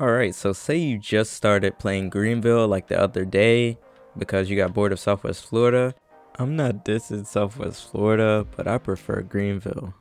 Alright, so say you just started playing Greenville like the other day because you got bored of Southwest Florida. I'm not dissing Southwest Florida, but I prefer Greenville.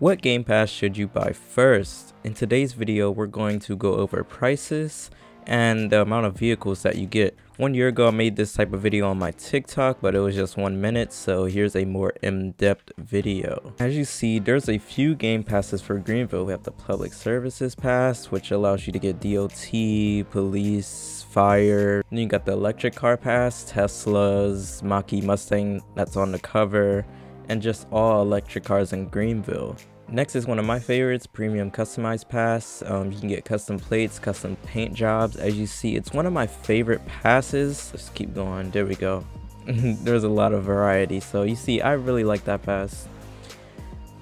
What Game Pass should you buy first? In today's video, we're going to go over prices and the amount of vehicles that you get. 1 year ago, I made this type of video on my TikTok, but it was just 1 minute, so here's a more in-depth video. As you see, there's a few Game Passes for Greenville. We have the Public Services Pass, which allows you to get DOT, police, fire. Then you got the Electric Car Pass, Tesla's, Machi Mustang that's on the cover, and just all electric cars in Greenville. Next is one of my favorites, Premium Customized Pass. You can get custom plates, custom paint jobs. As you see, it's one of my favorite passes. Let's keep going, there we go. There's a lot of variety, so you see, I really like that pass.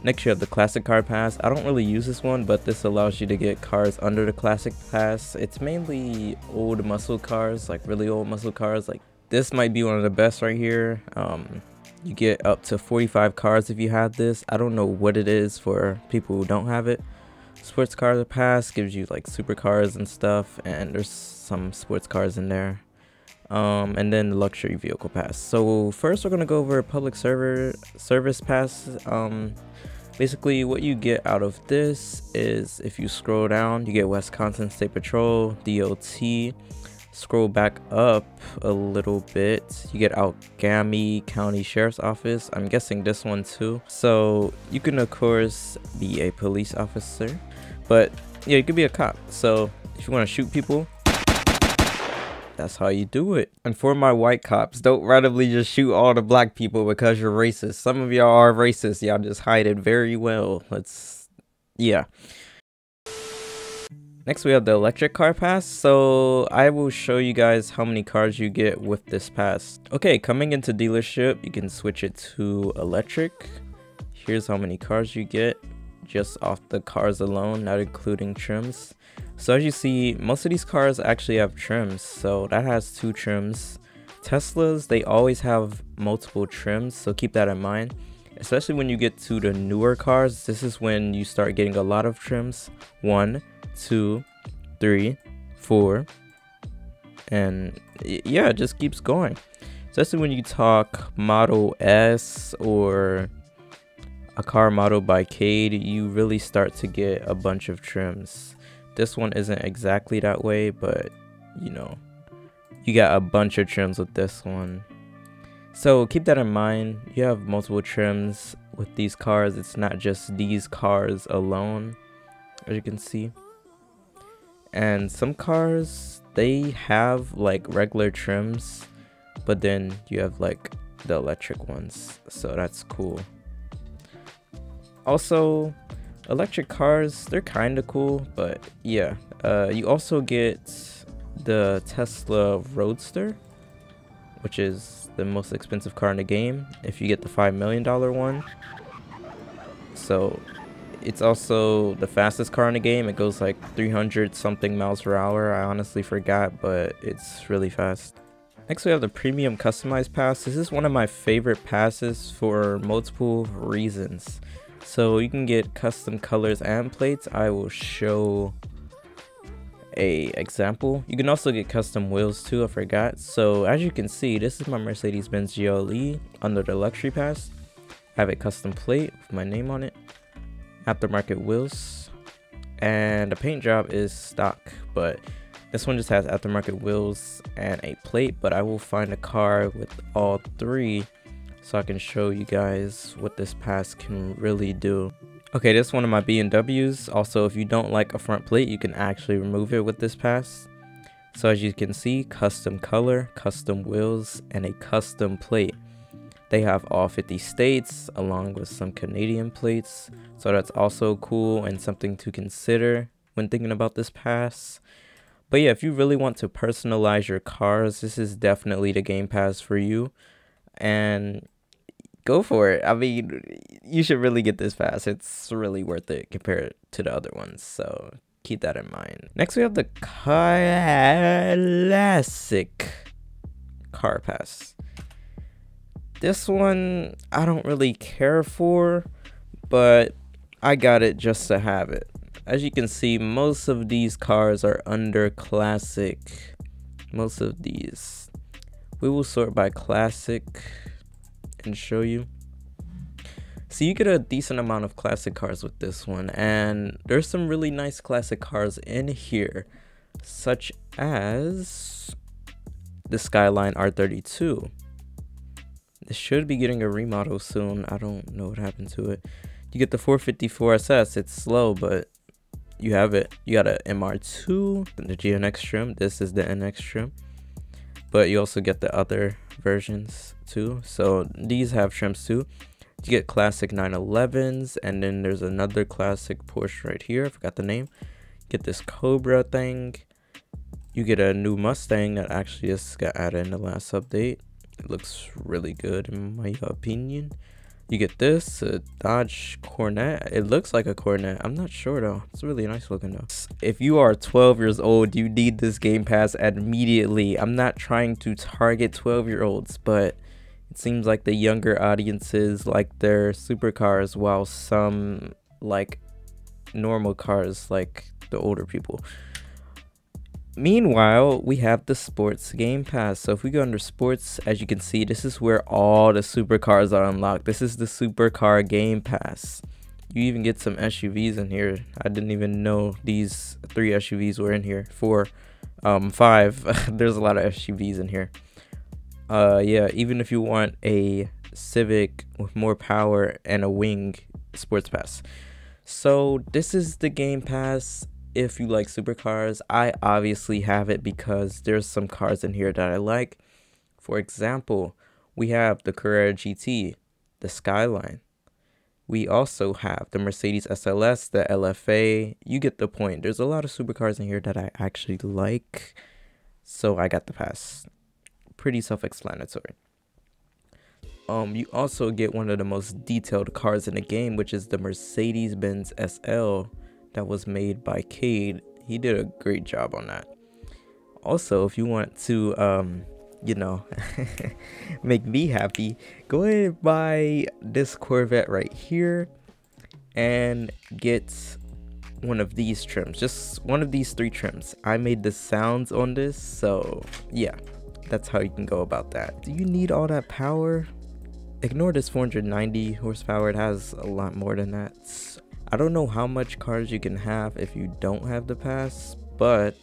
Next you have the Classic Car Pass. I don't really use this one, but this allows you to get cars under the Classic Pass. It's mainly old muscle cars, like really old muscle cars. Like this might be one of the best right here. You get up to 45 cars if you have this. I don't know what it is for people who don't have it. Sports Car Pass gives you like supercars and stuff, and there's some sports cars in there. And then the Luxury Vehicle Pass. So first we're gonna go over Public Service Pass. Basically what you get out of this is, if you scroll down, you get Wisconsin State Patrol, DOT. Scroll back up a little bit, you get Algami County Sheriff's Office. I'm guessing this one too. So you can of course be a police officer, but yeah, you could be a cop. So if you want to shoot people, that's how you do it. And for my white cops, don't randomly just shoot all the black people because you're racist. Some of y'all are racist, y'all just hide it very well. Yeah. Next we have the Electric Car Pass, so I will show you guys how many cars you get with this pass. Okay, coming into dealership, you can switch it to electric. Here's how many cars you get, just off the cars alone, not including trims. So as you see, most of these cars actually have trims, so that has 2 trims. Teslas, they always have multiple trims, so keep that in mind. Especially when you get to the newer cars, this is when you start getting a lot of trims. 1, 2, 3, 4, and yeah, it just keeps going. Especially when you talk Model S or a car model by Cade, you really start to get a bunch of trims. This one isn't exactly that way, but you know, you got a bunch of trims with this one. So keep that in mind, you have multiple trims with these cars. It's not just these cars alone, as you can see. And some cars, they have like regular trims, but then you have like the electric ones, so that's cool. Also, electric cars, they're kind of cool, but yeah. You also get the Tesla Roadster, which is the most expensive car in the game if you get the $5 million one. So it's also the fastest car in the game. It goes like 300 something miles per hour. I honestly forgot, but it's really fast. Next we have the Premium Customized Pass. This is one of my favorite passes for multiple reasons. So you can get custom colors and plates. I will show an example. You can also get custom wheels too, I forgot. So as you can see, this is my Mercedes-Benz GLE under the Luxury Pass. I have a custom plate with my name on it, aftermarket wheels, and the paint job is stock, but this one just has aftermarket wheels and a plate. But I will find a car with all 3 so I can show you guys what this pass can really do. Okay, this one of my BMWs. Also, if you don't like a front plate, you can actually remove it with this pass. So as you can see, custom color, custom wheels, and a custom plate. They have all 50 states along with some Canadian plates, so that's also cool and something to consider when thinking about this pass. But yeah, if you really want to personalize your cars, this is definitely the game pass for you, and go for it. I mean, you should really get this pass. It's really worth it compared to the other ones, so keep that in mind. Next we have the Classic Car Pass. This one I don't really care for, but I got it just to have it. As you can see, most of these cars are under classic. Most of these. We will sort by classic and show you. So you get a decent amount of classic cars with this one, and there's some really nice classic cars in here, such as the Skyline R32. This should be getting a remodel soon. I don't know what happened to it. You get the 454 SS. It's slow, but you have it. You got an MR2, the GNX trim. This is the NX trim. But you also get the other versions too. So these have trims too. You get classic 911s, and then there's another classic Porsche right here. I forgot the name. Get this Cobra thing. You get a new Mustang that actually just got added in the last update. It looks really good in my opinion. You get this Dodge Coronet. It looks like a Coronet. I'm not sure though. It's really nice looking though. If you are 12 years old, you need this Game Pass immediately. I'm not trying to target 12-year-olds, but it seems like the younger audiences like their supercars, while some like normal cars like the older people. Meanwhile, we have the Sports Game Pass. So if we go under Sports, as you can see, this is where all the supercars are unlocked. This is the Supercar Game Pass. You even get some SUVs in here. I didn't even know these 3 SUVs were in here. 4, 5. There's a lot of SUVs in here. Yeah, even if you want a Civic with more power and a wing, Sports Pass. So this is the Game Pass. If you like supercars, I obviously have it because there's some cars in here that I like. For example, we have the Carrera GT, the Skyline. We also have the Mercedes SLS, the LFA. You get the point. There's a lot of supercars in here that I actually like, so I got the pass. Pretty self-explanatory. You also get one of the most detailed cars in the game, which is the Mercedes-Benz SL. That was made by Cade. He did a great job on that. Also, if you want to you know, make me happy, go ahead and buy this Corvette right here and get one of these trims, just one of these 3 trims. I made the sounds on this, so yeah, that's how you can go about that. Do you need all that power? Ignore this 490 horsepower. It has a lot more than that. I don't know how much cars you can have if you don't have the pass, but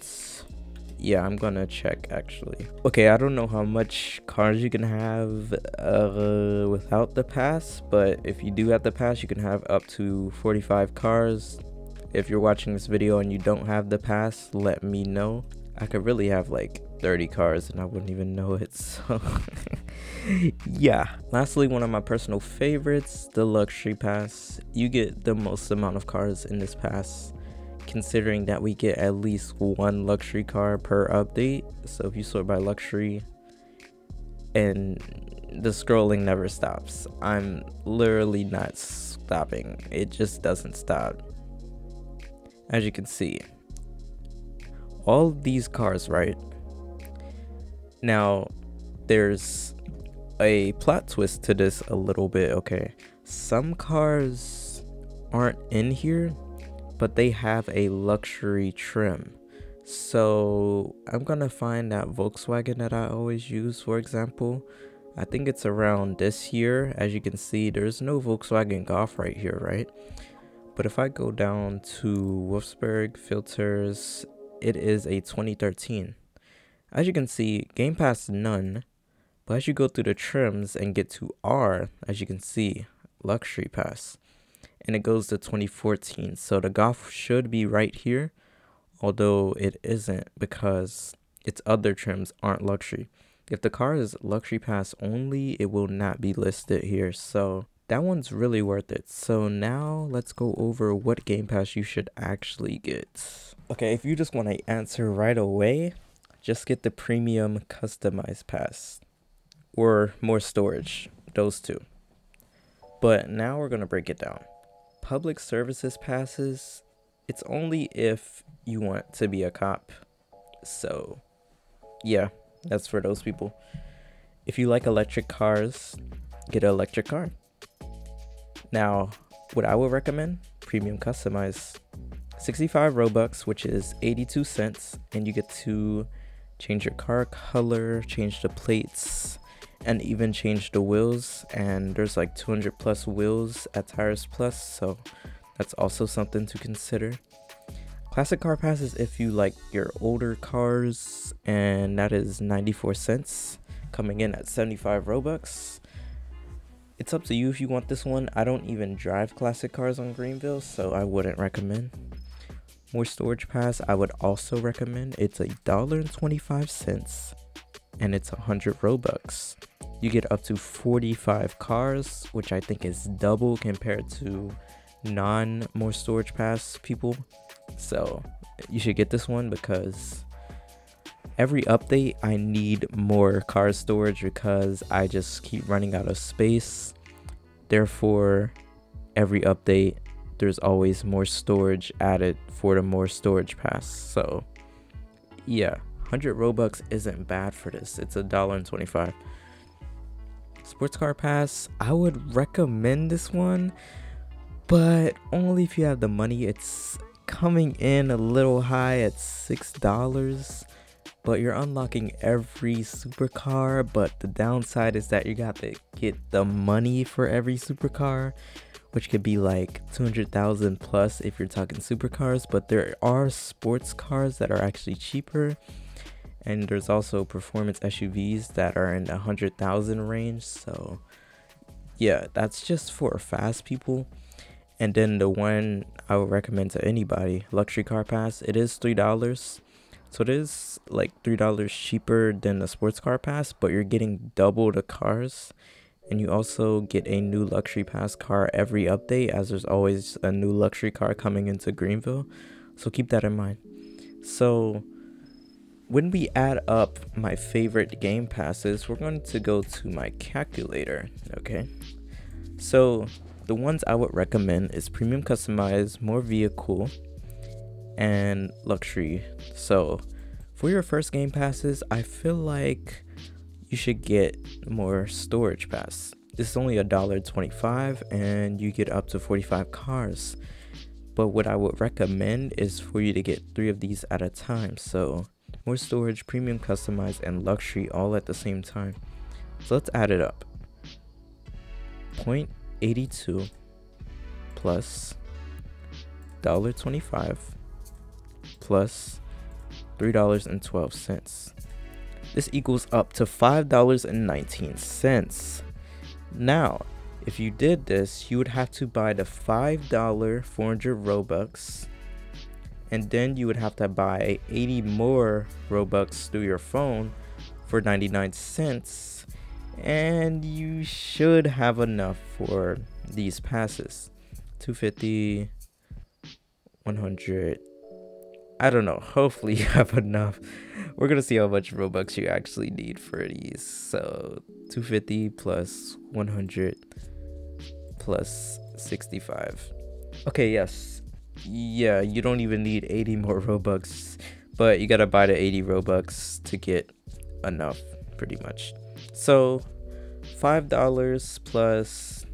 yeah, I'm gonna check actually. Okay, I don't know how much cars you can have without the pass, but if you do have the pass, you can have up to 45 cars. If you're watching this video and you don't have the pass, let me know. I could really have like 30 cars and I wouldn't even know it, so yeah. Lastly, one of my personal favorites, the luxury pass. You get the most amount of cars in this pass, considering that we get at least 1 luxury car per update. So if you sort by luxury, and the scrolling never stops. I'm literally not stopping. It just doesn't stop. As you can see, all these cars, right? Now, there's a plot twist to this a little bit, okay? Some cars aren't in here, but they have a luxury trim. So I'm gonna find that Volkswagen that I always use, for example. I think it's around this year. As you can see, there's no Volkswagen Golf right here, right? But if I go down to Wolfsburg filters, it is a 2013. As you can see, Game Pass none, but as you go through the trims and get to R, as you can see, Luxury Pass, and it goes to 2014. So the Golf should be right here, although it isn't because its other trims aren't luxury. If the car is Luxury Pass only, it will not be listed here, so that one's really worth it. So now let's go over what Game Pass you should actually get. Okay, if you just want to answer right away, just get the premium customized pass or more storage, those two. But now we're gonna break it down. Public services passes, it's only if you want to be a cop. So yeah, that's for those people. If you like electric cars, get an electric car. Now, what I would recommend, premium customized. 65 Robux, which is 82 cents, and you get to change your car color, change the plates, and even change the wheels. And there's like 200 plus wheels at Tires Plus, so that's also something to consider. Classic car passes if you like your older cars, and that is 94 cents, coming in at 75 Robux. It's up to you if you want this one. I don't even drive classic cars on Greenville, so I wouldn't recommend. More storage pass, I would also recommend. It's $1.25 and it's 100 Robux. You get up to 45 cars, which I think is double compared to non-more storage pass people. So you should get this one, because every update I need more car storage because I just keep running out of space. Therefore, every update there's always more storage added for the more storage pass. So yeah, 100 Robux isn't bad for this. It's $1.25. Sports car pass, I would recommend this one, but only if you have the money. It's coming in a little high at $6. But you're unlocking every supercar, but the downside is that you got to get the money for every supercar, which could be like 200,000 plus if you're talking supercars. But there are sports cars that are actually cheaper, and there's also performance SUVs that are in the 100,000 range. So yeah, that's just for fast people. And then the one I would recommend to anybody, luxury car pass, it is $3. So it is like $3 cheaper than the sports car pass, but you're getting double the cars. And you also get a new luxury pass car every update, as there's always a new luxury car coming into Greenville. So keep that in mind. So when we add up my favorite game passes, we're going to go to my calculator. Okay. So the ones I would recommend is premium customized, more vehicle, and luxury. So for your first game passes, I feel like you should get more storage pass. This is only $1.25 and you get up to 45 cars. But what I would recommend is for you to get 3 of these at a time. So more storage, premium customized, and luxury all at the same time. So let's add it up. 0.82 plus $1.25 plus $3.12. This equals up to $5.19. Now, if you did this, you would have to buy the $5 400 Robux, and then you would have to buy 80 more Robux through your phone for 99 cents, and you should have enough for these passes. 250, 100, I don't know. Hopefully you have enough. We're going to see how much Robux you actually need for these. So 250 plus 100 plus 65. Okay, yes. Yeah, you don't even need 80 more Robux, but you got to buy the 80 Robux to get enough pretty much. So $5 plus,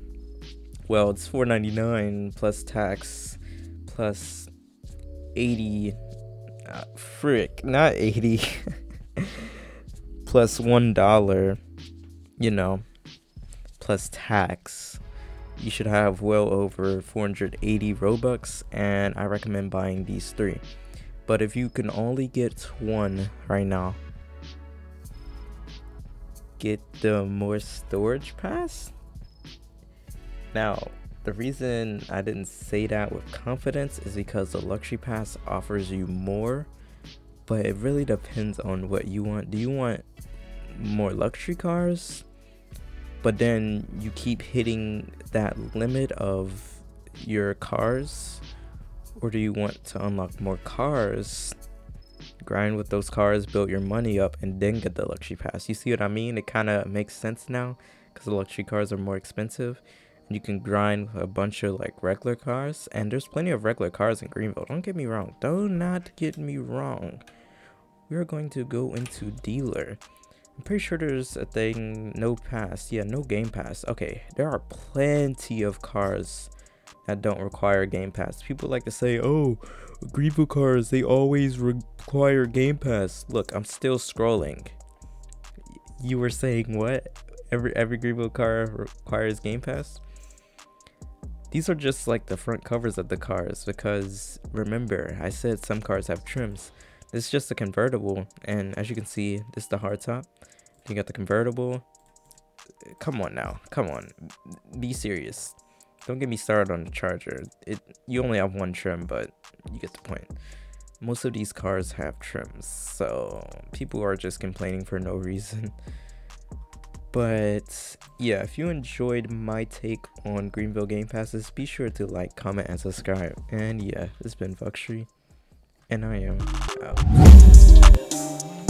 well, it's $4.99 plus tax plus 80. Frick, not 80. Plus $1, you know, plus tax, you should have well over 480 Robux, and I recommend buying these 3. But if you can only get 1 right now, get the more storage pass. Now, the reason I didn't say that with confidence is because the luxury pass offers you more, but it really depends on what you want. Do you want more luxury cars, but then you keep hitting that limit of your cars? Or do you want to unlock more cars, grind with those cars, build your money up, and then get the luxury pass? You see what I mean? It kind of makes sense now, because the luxury cars are more expensive. You can grind a bunch of like regular cars, and there's plenty of regular cars in Greenville. Don't get me wrong. Do not get me wrong. We're going to go into dealer. I'm pretty sure there's a thing, no pass. Yeah, no game pass. Okay, there are plenty of cars that don't require game pass. People like to say, oh, Greenville cars, they always require Game Pass. Look, I'm still scrolling. You were saying what? Every Greenville car requires Game Pass? These are just like the front covers of the cars, because remember, I said some cars have trims. This is just a convertible, and as you can see, this is the hardtop. You got the convertible. Come on now, come on, be serious. Don't get me started on the Charger. You only have one trim, but you get the point. Most of these cars have trims, so people are just complaining for no reason. But yeah, if you enjoyed my take on Greenville Game Passes, be sure to like, comment, and subscribe. And yeah, it's been Vuxtree, and I am out.